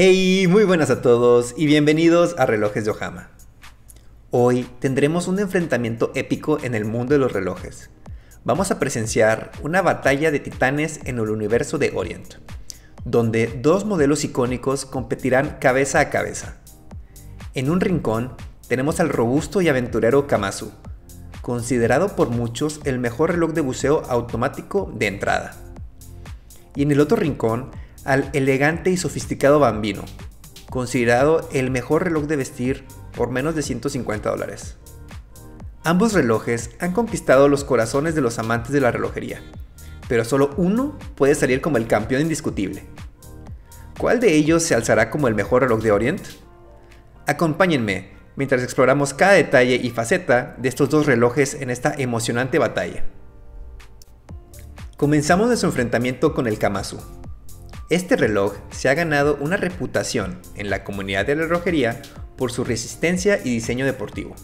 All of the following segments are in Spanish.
Hey, muy buenas a todos y bienvenidos a Relojes de Ojama. Hoy tendremos un enfrentamiento épico en el mundo de los relojes. Vamos a presenciar una batalla de titanes en el universo de Orient, donde dos modelos icónicos competirán cabeza a cabeza. En un rincón tenemos al robusto y aventurero Kamasu, considerado por muchos el mejor reloj de buceo automático de entrada. Y en el otro rincón, al elegante y sofisticado Bambino, considerado el mejor reloj de vestir por menos de $150. Ambos relojes han conquistado los corazones de los amantes de la relojería, pero solo uno puede salir como el campeón indiscutible. ¿Cuál de ellos se alzará como el mejor reloj de Orient? Acompáñenme mientras exploramos cada detalle y faceta de estos dos relojes en esta emocionante batalla. Comenzamos nuestro enfrentamiento con el Kamasu. Este reloj se ha ganado una reputación en la comunidad de la relojería por su resistencia y diseño deportivo.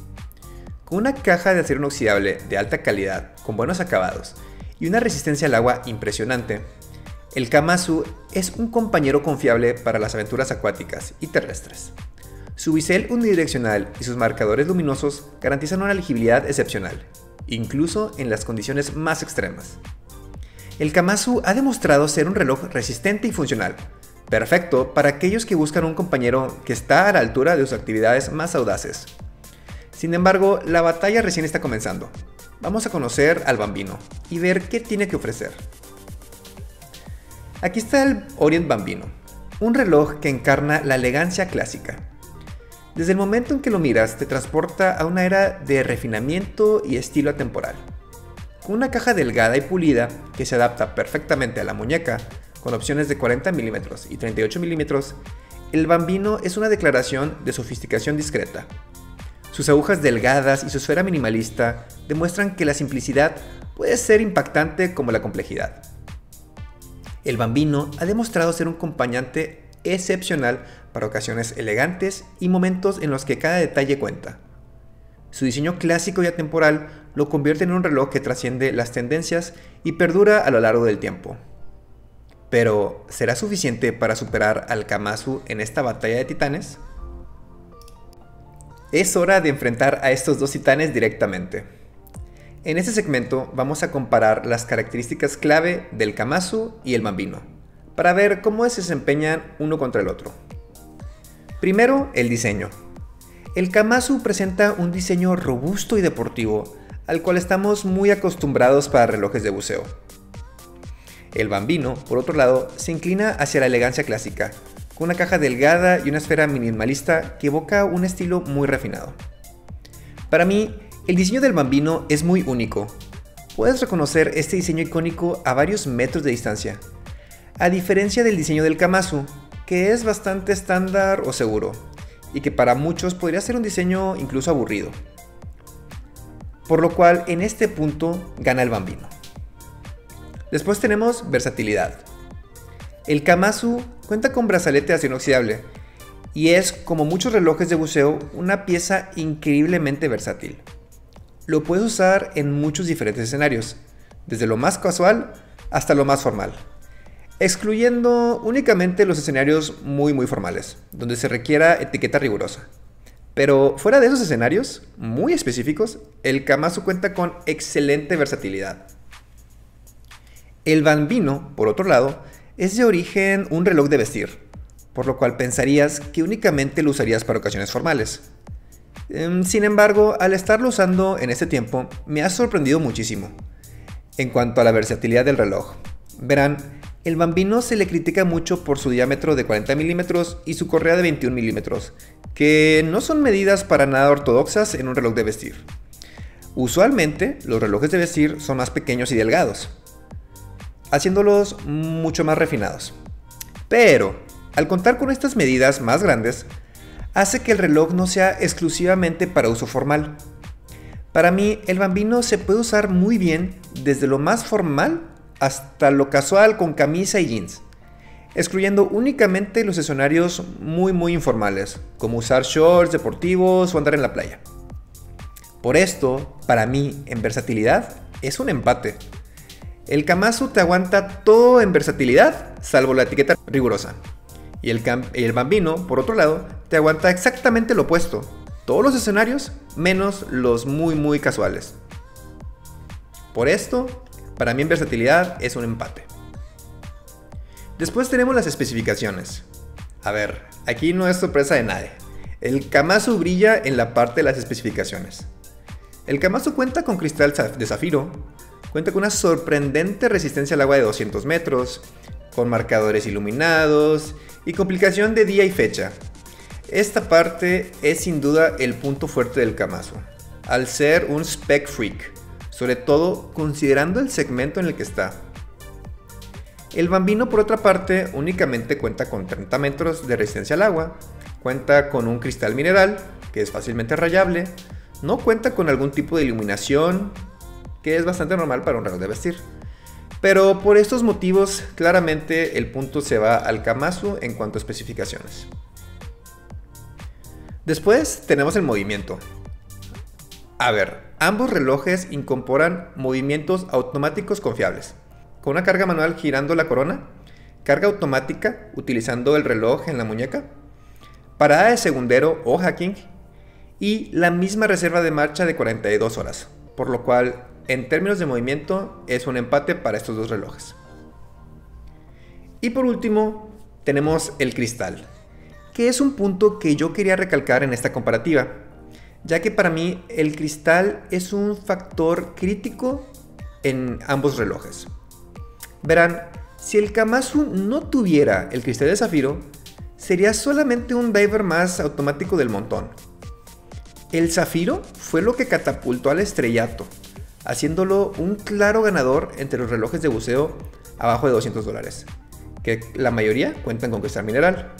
Con una caja de acero inoxidable de alta calidad, con buenos acabados y una resistencia al agua impresionante, el Kamasu es un compañero confiable para las aventuras acuáticas y terrestres. Su bisel unidireccional y sus marcadores luminosos garantizan una legibilidad excepcional, incluso en las condiciones más extremas. El Kamasu ha demostrado ser un reloj resistente y funcional, perfecto para aquellos que buscan un compañero que está a la altura de sus actividades más audaces. Sin embargo, la batalla recién está comenzando. Vamos a conocer al Bambino y ver qué tiene que ofrecer. Aquí está el Orient Bambino, un reloj que encarna la elegancia clásica. Desde el momento en que lo miras, te transporta a una era de refinamiento y estilo atemporal. Con una caja delgada y pulida que se adapta perfectamente a la muñeca, con opciones de 40 mm y 38 mm, el Bambino es una declaración de sofisticación discreta. Sus agujas delgadas y su esfera minimalista demuestran que la simplicidad puede ser impactante como la complejidad. El Bambino ha demostrado ser un acompañante excepcional para ocasiones elegantes y momentos en los que cada detalle cuenta. Su diseño clásico y atemporal lo convierte en un reloj que trasciende las tendencias y perdura a lo largo del tiempo. Pero, ¿será suficiente para superar al Kamasu en esta batalla de titanes? Es hora de enfrentar a estos dos titanes directamente. En este segmento vamos a comparar las características clave del Kamasu y el Bambino, para ver cómo se desempeñan uno contra el otro. Primero, el diseño. El Kamasu presenta un diseño robusto y deportivo, al cual estamos muy acostumbrados para relojes de buceo. El Bambino, por otro lado, se inclina hacia la elegancia clásica, con una caja delgada y una esfera minimalista que evoca un estilo muy refinado. Para mí, el diseño del Bambino es muy único. Puedes reconocer este diseño icónico a varios metros de distancia, a diferencia del diseño del Kamasu, que es bastante estándar o seguro, y que para muchos podría ser un diseño incluso aburrido. Por lo cual, en este punto, gana el Bambino. Después tenemos versatilidad. El Kamasu cuenta con brazalete de acero inoxidable, y es, como muchos relojes de buceo, una pieza increíblemente versátil. Lo puedes usar en muchos diferentes escenarios, desde lo más casual hasta lo más formal, excluyendo únicamente los escenarios muy formales, donde se requiera etiqueta rigurosa. Pero fuera de esos escenarios, muy específicos, el Kamasu cuenta con excelente versatilidad. El Bambino, por otro lado, es de origen un reloj de vestir, por lo cual pensarías que únicamente lo usarías para ocasiones formales. Sin embargo, al estarlo usando en este tiempo, me ha sorprendido muchísimo. En cuanto a la versatilidad del reloj, verán, el Bambino se le critica mucho por su diámetro de 40 mm y su correa de 21 mm, que no son medidas para nada ortodoxas en un reloj de vestir. Usualmente, los relojes de vestir son más pequeños y delgados, haciéndolos mucho más refinados. Pero, al contar con estas medidas más grandes, hace que el reloj no sea exclusivamente para uso formal. Para mí, el Bambino se puede usar muy bien desde lo más formal hasta lo casual con camisa y jeans, excluyendo únicamente los escenarios muy informales, como usar shorts deportivos o andar en la playa. Por esto, para mí, en versatilidad, es un empate. El Kamasu te aguanta todo en versatilidad, salvo la etiqueta rigurosa, Y el Bambino, por otro lado, te aguanta exactamente lo opuesto. Todos los escenarios, menos los muy casuales. Por esto, para mí en versatilidad es un empate. Después tenemos las especificaciones. A ver, aquí no es sorpresa de nadie. El Kamasu brilla en la parte de las especificaciones. El Kamasu cuenta con cristal de zafiro, cuenta con una sorprendente resistencia al agua de 200 metros, con marcadores iluminados y complicación de día y fecha. Esta parte es sin duda el punto fuerte del Kamasu, al ser un spec freak, sobre todo considerando el segmento en el que está. El Bambino, por otra parte, únicamente cuenta con 30 metros de resistencia al agua, cuenta con un cristal mineral, que es fácilmente rayable, no cuenta con algún tipo de iluminación, que es bastante normal para un reloj de vestir. Pero por estos motivos, claramente el punto se va al Kamasu en cuanto a especificaciones. Después tenemos el movimiento. A ver, ambos relojes incorporan movimientos automáticos confiables, con una carga manual girando la corona, carga automática utilizando el reloj en la muñeca, parada de segundero o hacking, y la misma reserva de marcha de 42 horas, por lo cual en términos de movimiento es un empate para estos dos relojes. Y por último tenemos el cristal, que es un punto que yo quería recalcar en esta comparativa, ya que para mí el cristal es un factor crítico en ambos relojes. Verán, si el Kamasu no tuviera el cristal de zafiro, sería solamente un diver más automático del montón. El zafiro fue lo que catapultó al estrellato, haciéndolo un claro ganador entre los relojes de buceo abajo de 200 dólares, que la mayoría cuentan con cristal mineral.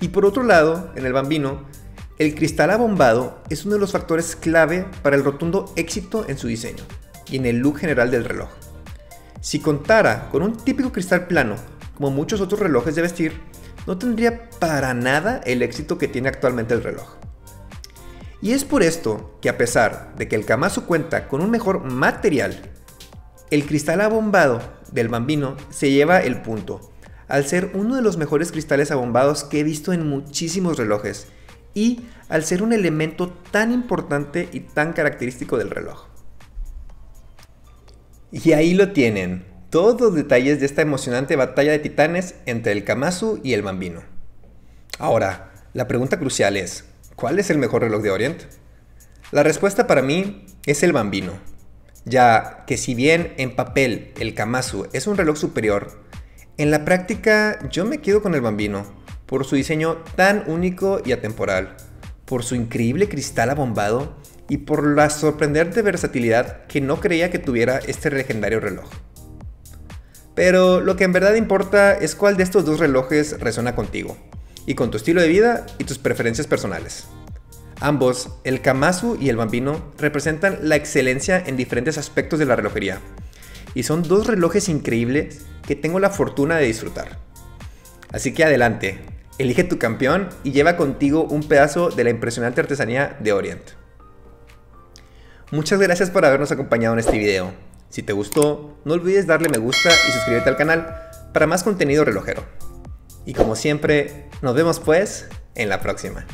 Y por otro lado, en el Bambino, el cristal abombado es uno de los factores clave para el rotundo éxito en su diseño y en el look general del reloj. Si contara con un típico cristal plano, como muchos otros relojes de vestir, no tendría para nada el éxito que tiene actualmente el reloj. Y es por esto que, a pesar de que el Kamasu cuenta con un mejor material, el cristal abombado del Bambino se lleva el punto, al ser uno de los mejores cristales abombados que he visto en muchísimos relojes y al ser un elemento tan importante y tan característico del reloj. Y ahí lo tienen, todos los detalles de esta emocionante batalla de titanes entre el Kamasu y el Bambino. Ahora, la pregunta crucial es: ¿cuál es el mejor reloj de Orient? La respuesta para mí es el Bambino, ya que si bien en papel el Kamasu es un reloj superior, en la práctica yo me quedo con el Bambino, por su diseño tan único y atemporal, por su increíble cristal abombado y por la sorprendente versatilidad que no creía que tuviera este legendario reloj. Pero lo que en verdad importa es cuál de estos dos relojes resuena contigo, y con tu estilo de vida y tus preferencias personales. Ambos, el Kamasu y el Bambino, representan la excelencia en diferentes aspectos de la relojería, y son dos relojes increíbles que tengo la fortuna de disfrutar. Así que adelante, elige tu campeón y lleva contigo un pedazo de la impresionante artesanía de Orient. Muchas gracias por habernos acompañado en este video. Si te gustó, no olvides darle me gusta y suscribirte al canal para más contenido relojero. Y como siempre, nos vemos pues en la próxima.